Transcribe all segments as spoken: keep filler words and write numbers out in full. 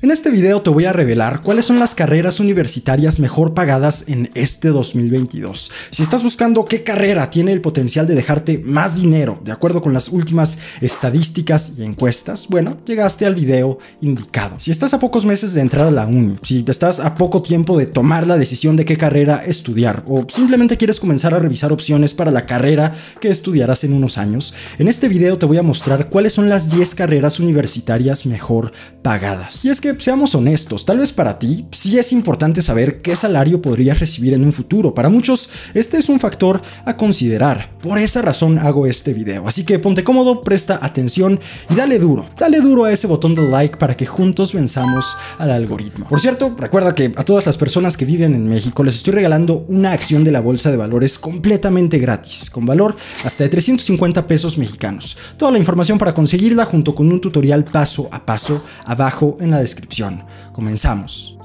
En este video te voy a revelar cuáles son las carreras universitarias mejor pagadas en este dos mil veintidós. Si estás buscando qué carrera tiene el potencial de dejarte más dinero, de acuerdo con las últimas estadísticas y encuestas, bueno, llegaste al video indicado. Si estás a pocos meses de entrar a la uni, si estás a poco tiempo de tomar la decisión de qué carrera estudiar, o simplemente quieres comenzar a revisar opciones para la carrera que estudiarás en unos años, en este video te voy a mostrar cuáles son las diez carreras universitarias mejor pagadas. Y es que seamos honestos, tal vez para ti sí es importante saber qué salario podrías recibir en un futuro. Para muchos este es un factor a considerar. Por esa razón hago este video, así que ponte cómodo, presta atención y dale duro, dale duro a ese botón de like para que juntos venzamos al algoritmo. Por cierto, recuerda que a todas las personas que viven en México les estoy regalando una acción de la bolsa de valores completamente gratis, con valor hasta de trescientos cincuenta pesos mexicanos. Toda la información para conseguirla junto con un tutorial paso a paso abajo en la descripción. Comenzamos.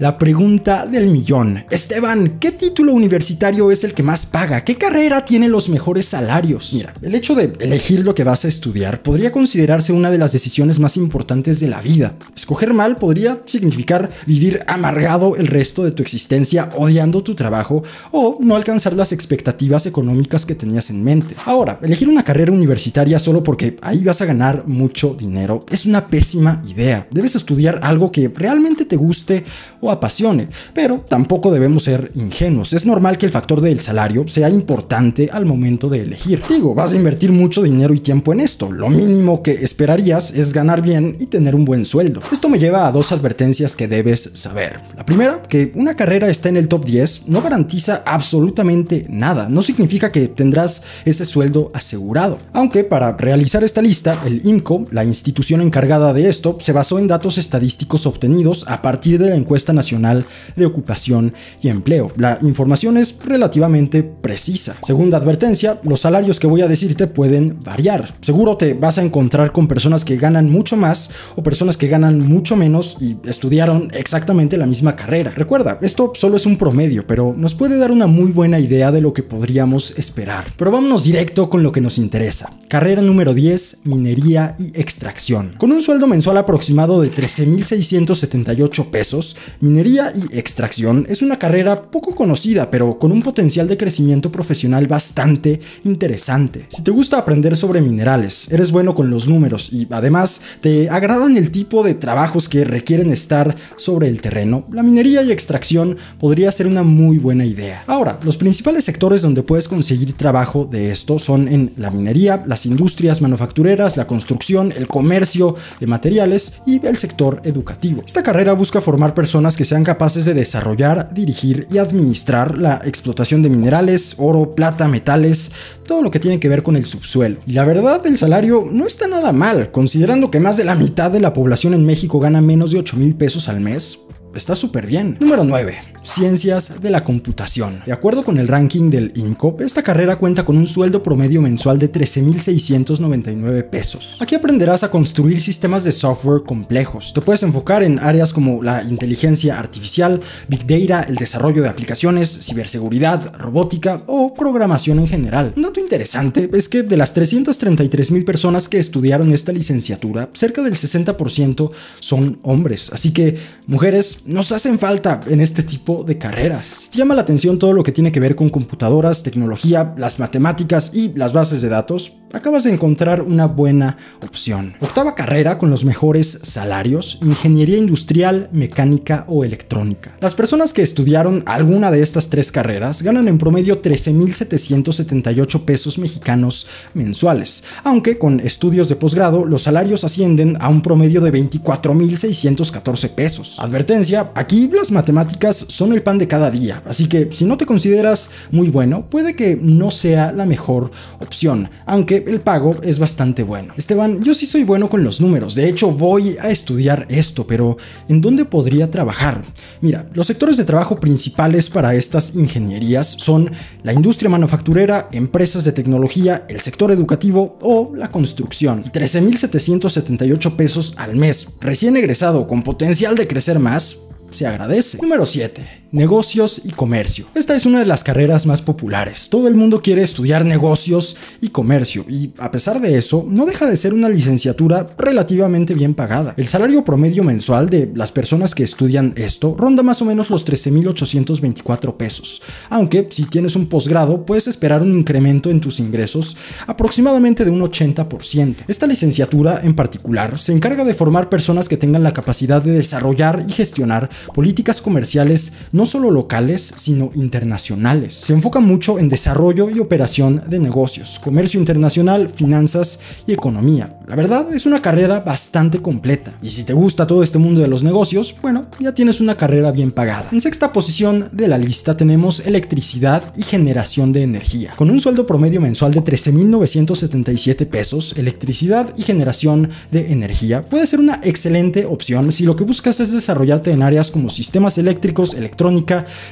La pregunta del millón. Esteban, ¿qué título universitario es el que más paga? ¿Qué carrera tiene los mejores salarios? Mira, el hecho de elegir lo que vas a estudiar podría considerarse una de las decisiones más importantes de la vida. Escoger mal podría significar vivir amargado el resto de tu existencia, odiando tu trabajo o no alcanzar las expectativas económicas que tenías en mente. Ahora, elegir una carrera universitaria solo porque ahí vas a ganar mucho dinero es una pésima idea. Debes estudiar algo que realmente te guste o apasione, pero tampoco debemos ser ingenuos. Es normal que el factor del salario sea importante al momento de elegir. Digo, vas a invertir mucho dinero y tiempo en esto. Lo mínimo que esperarías es ganar bien y tener un buen sueldo. Esto me lleva a dos advertencias que debes saber. La primera, que una carrera está en el top diez no garantiza absolutamente nada. No significa que tendrás ese sueldo asegurado. Aunque para realizar esta lista, el I M C O, la institución encargada de esto, se basó en datos estadísticos obtenidos a partir de la encuesta nacional de ocupación y empleo. La información es relativamente precisa. Segunda advertencia, los salarios que voy a decirte pueden variar. Seguro te vas a encontrar con personas que ganan mucho más o personas que ganan mucho menos y estudiaron exactamente la misma carrera. Recuerda, esto solo es un promedio, pero nos puede dar una muy buena idea de lo que podríamos esperar. Pero vámonos directo con lo que nos interesa. Carrera número diez, minería y extracción. Con un sueldo mensual aproximado de trece mil seiscientos setenta y ocho pesos, minería y extracción es una carrera poco conocida, pero con un potencial de crecimiento profesional bastante interesante. Si te gusta aprender sobre minerales, eres bueno con los números y además te agradan el tipo de trabajos que requieren estar sobre el terreno, la minería y extracción podría ser una muy buena idea. Ahora, los principales sectores donde puedes conseguir trabajo de esto son en la minería, las industrias manufactureras, la construcción, el comercio de materiales y el sector educativo. Esta carrera busca formar personas que sean capaces de desarrollar, dirigir y administrar la explotación de minerales, oro, plata, metales, todo lo que tiene que ver con el subsuelo. Y la verdad, el salario no está nada mal, considerando que más de la mitad de la población en México gana menos de ocho mil pesos al mes. Está súper bien. Número nueve. Ciencias de la computación. De acuerdo con el ranking del I N C O P, esta carrera cuenta con un sueldo promedio mensual de trece mil seiscientos noventa y nueve pesos. Aquí aprenderás a construir sistemas de software complejos. Te puedes enfocar en áreas como la inteligencia artificial, Big Data, el desarrollo de aplicaciones, ciberseguridad, robótica o programación en general. Un dato interesante es que de las trescientas treinta y tres mil personas que estudiaron esta licenciatura, cerca del sesenta por ciento son hombres. Así que, mujeres, nos hacen falta en este tipo de carreras. Si te llama la atención todo lo que tiene que ver con computadoras, tecnología, las matemáticas y las bases de datos, acabas de encontrar una buena opción. Octava carrera con los mejores salarios, ingeniería industrial, mecánica o electrónica. Las personas que estudiaron alguna de estas tres carreras ganan en promedio trece mil setecientos setenta y ocho pesos mexicanos mensuales, aunque con estudios de posgrado los salarios ascienden a un promedio de veinticuatro mil seiscientos catorce pesos. Advertencia, aquí las matemáticas son el pan de cada día, así que si no te consideras muy bueno, puede que no sea la mejor opción, aunque el pago es bastante bueno. Esteban, yo sí soy bueno con los números, de hecho voy a estudiar esto, pero ¿en dónde podría trabajar? Mira, los sectores de trabajo principales para estas ingenierías son la industria manufacturera, empresas de tecnología, el sector educativo o la construcción. trece mil setecientos setenta y ocho pesos al mes, recién egresado, con potencial de crecer más, se agradece. Número siete. Negocios y Comercio. Esta es una de las carreras más populares. Todo el mundo quiere estudiar negocios y comercio y, a pesar de eso, no deja de ser una licenciatura relativamente bien pagada. El salario promedio mensual de las personas que estudian esto ronda más o menos los trece mil ochocientos veinticuatro pesos, aunque si tienes un posgrado puedes esperar un incremento en tus ingresos aproximadamente de un ochenta por ciento. Esta licenciatura en particular se encarga de formar personas que tengan la capacidad de desarrollar y gestionar políticas comerciales no no solo locales, sino internacionales. Se enfoca mucho en desarrollo y operación de negocios, comercio internacional, finanzas y economía. La verdad es una carrera bastante completa, y si te gusta todo este mundo de los negocios, bueno, ya tienes una carrera bien pagada. En sexta posición de la lista tenemos Electricidad y Generación de Energía. Con un sueldo promedio mensual de trece mil novecientos setenta y siete pesos, Electricidad y Generación de Energía puede ser una excelente opción si lo que buscas es desarrollarte en áreas como sistemas eléctricos, electrónicos,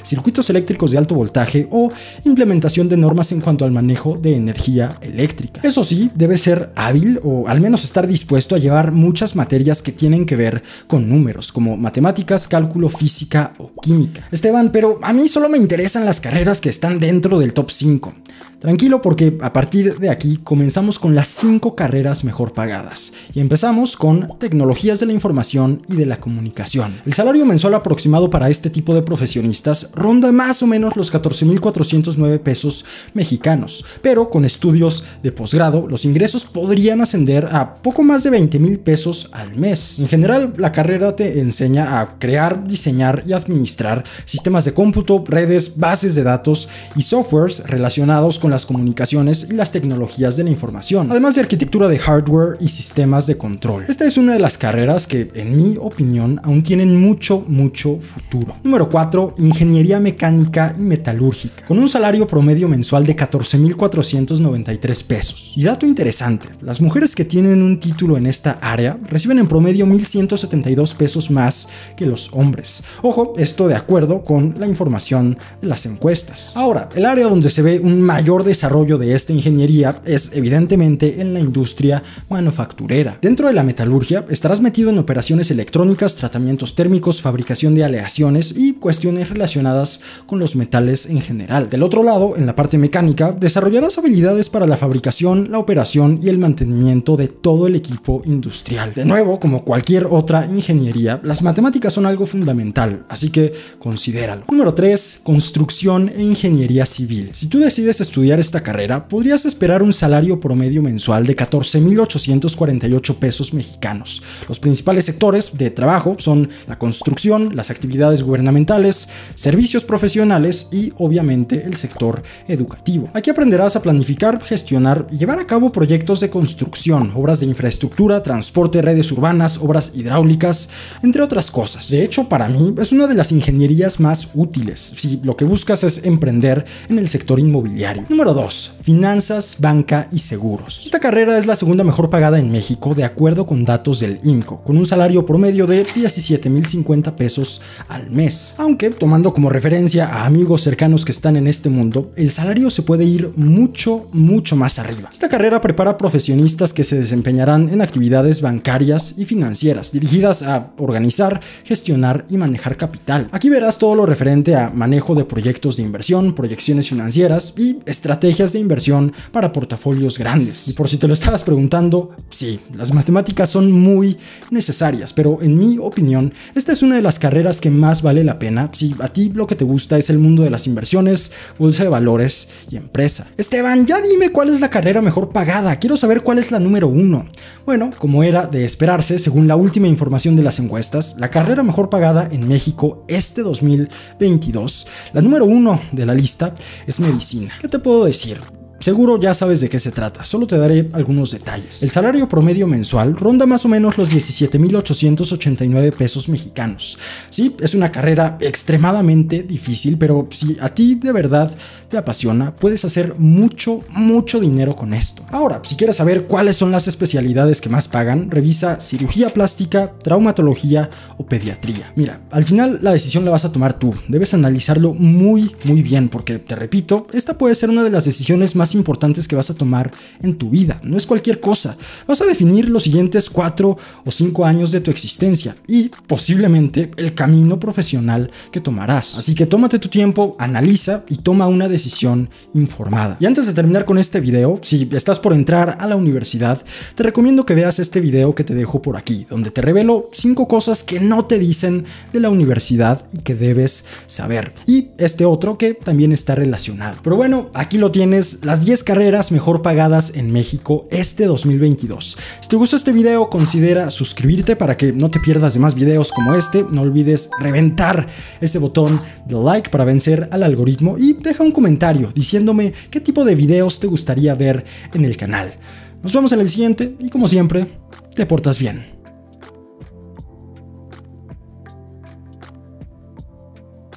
circuitos eléctricos de alto voltaje o implementación de normas en cuanto al manejo de energía eléctrica. Eso sí, debes ser hábil o al menos estar dispuesto a llevar muchas materias que tienen que ver con números, como matemáticas, cálculo, física o química. Esteban, pero a mí solo me interesan las carreras que están dentro del top cinco. Tranquilo, porque a partir de aquí comenzamos con las cinco carreras mejor pagadas y empezamos con Tecnologías de la Información y de la Comunicación. El salario mensual aproximado para este tipo de profesionistas ronda más o menos los catorce mil cuatrocientos nueve pesos mexicanos, pero con estudios de posgrado los ingresos podrían ascender a poco más de veinte mil pesos al mes. En general, la carrera te enseña a crear, diseñar y administrar sistemas de cómputo, redes, bases de datos y softwares relacionados con las comunicaciones y las tecnologías de la información, además de arquitectura de hardware y sistemas de control. Esta es una de las carreras que, en mi opinión, aún tienen mucho, mucho futuro. Número cuatro. Ingeniería Mecánica y Metalúrgica, con un salario promedio mensual de catorce mil cuatrocientos noventa y tres pesos. Y dato interesante, las mujeres que tienen un título en esta área reciben en promedio mil ciento setenta y dos pesos más que los hombres. Ojo, esto de acuerdo con la información de las encuestas. Ahora, el área donde se ve un mayor desarrollo de esta ingeniería es evidentemente en la industria manufacturera. Dentro de la metalurgia estarás metido en operaciones electrónicas, tratamientos térmicos, fabricación de aleaciones y cuestiones relacionadas con los metales en general. Del otro lado, en la parte mecánica, desarrollarás habilidades para la fabricación, la operación y el mantenimiento de todo el equipo industrial. De nuevo, como cualquier otra ingeniería, las matemáticas son algo fundamental, así que considéralo. Número tres. Construcción e Ingeniería Civil. Si tú decides estudiar esta carrera, podrías esperar un salario promedio mensual de catorce mil ochocientos cuarenta y ocho pesos mexicanos. Los principales sectores de trabajo son la construcción, las actividades gubernamentales, servicios profesionales y, obviamente, el sector educativo. Aquí aprenderás a planificar, gestionar y llevar a cabo proyectos de construcción, obras de infraestructura, transporte, redes urbanas, obras hidráulicas, entre otras cosas. De hecho, para mí, es una de las ingenierías más útiles si lo que buscas es emprender en el sector inmobiliario. Número dos. Finanzas, Banca y Seguros. Esta carrera es la segunda mejor pagada en México de acuerdo con datos del IMCO, con un salario promedio de diecisiete mil cincuenta pesos al mes. Aunque, tomando como referencia a amigos cercanos que están en este mundo, el salario se puede ir mucho, mucho más arriba. Esta carrera prepara profesionistas que se desempeñarán en actividades bancarias y financieras, dirigidas a organizar, gestionar y manejar capital. Aquí verás todo lo referente a manejo de proyectos de inversión, proyecciones financieras y estrategias de inversión para portafolios grandes. Y por si te lo estabas preguntando, sí, las matemáticas son muy necesarias, pero en mi opinión, esta es una de las carreras que más vale la pena si a ti lo que te gusta es el mundo de las inversiones, bolsa de valores y empresa. Esteban, ya dime cuál es la carrera mejor pagada, quiero saber cuál es la número uno. Bueno, como era de esperarse, según la última información de las encuestas, la carrera mejor pagada en México este dos mil veintidós, la número uno de la lista es Medicina. ¿Qué te puedo decir? Seguro ya sabes de qué se trata, solo te daré algunos detalles. El salario promedio mensual ronda más o menos los diecisiete mil ochocientos ochenta y nueve pesos mexicanos. Sí, es una carrera extremadamente difícil, pero si a ti de verdad te apasiona, puedes hacer mucho, mucho dinero con esto. Ahora, si quieres saber cuáles son las especialidades que más pagan, revisa cirugía plástica, traumatología o pediatría. Mira, al final la decisión la vas a tomar tú, debes analizarlo muy, muy bien, porque te repito, esta puede ser una de las decisiones más más importantes que vas a tomar en tu vida. No es cualquier cosa. Vas a definir los siguientes cuatro o cinco años de tu existencia y posiblemente el camino profesional que tomarás. Así que tómate tu tiempo, analiza y toma una decisión informada. Y antes de terminar con este video, si estás por entrar a la universidad, te recomiendo que veas este video que te dejo por aquí, donde te revelo cinco cosas que no te dicen de la universidad y que debes saber. Y este otro que también está relacionado. Pero bueno, aquí lo tienes, las diez carreras mejor pagadas en México este dos mil veintidós. Si te gustó este video, considera suscribirte para que no te pierdas de más videos como este. No olvides reventar ese botón de like para vencer al algoritmo y deja un comentario diciéndome qué tipo de videos te gustaría ver en el canal. Nos vemos en el siguiente y como siempre, te portas bien.